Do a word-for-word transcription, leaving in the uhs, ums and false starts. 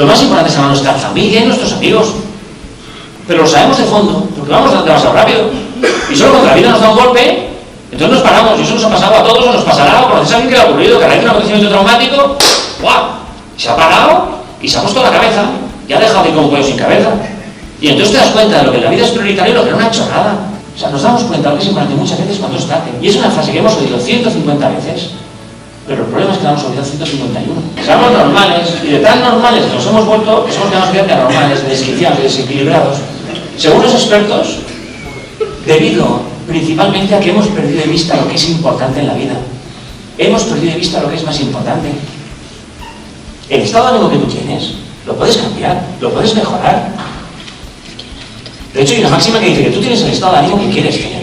Lo más importante es a nuestra familia y nuestros amigos. Pero lo sabemos de fondo, porque vamos demasiado rápido. Y solo cuando la vida nos da un golpe, entonces nos paramos. Y eso nos ha pasado a todos, o nos pasará, o conoces a alguien que le ha ocurrido, que a raíz de un acontecimiento traumático, ¡guau! Se ha parado y se ha puesto la cabeza. Ya ha dejado de ir como cuello sin cabeza. Y entonces te das cuenta de lo que en la vida es prioritario y lo que no ha hecho nada. O sea, nos damos cuenta de lo que es importante muchas veces cuando se trate. Y es una frase que hemos oído ciento cincuenta veces. Pero el problema es que la hemos olvidado ciento cincuenta y uno. Somos normales, y de tan normales que nos hemos vuelto, que somos de anormales, desquiciados y desequilibrados, según los expertos, debido principalmente a que hemos perdido de vista lo que es importante en la vida. Hemos perdido de vista lo que es más importante. El estado de ánimo que tú tienes, lo puedes cambiar, lo puedes mejorar. De hecho, hay una máxima que dice que tú tienes el estado de ánimo que quieres tener.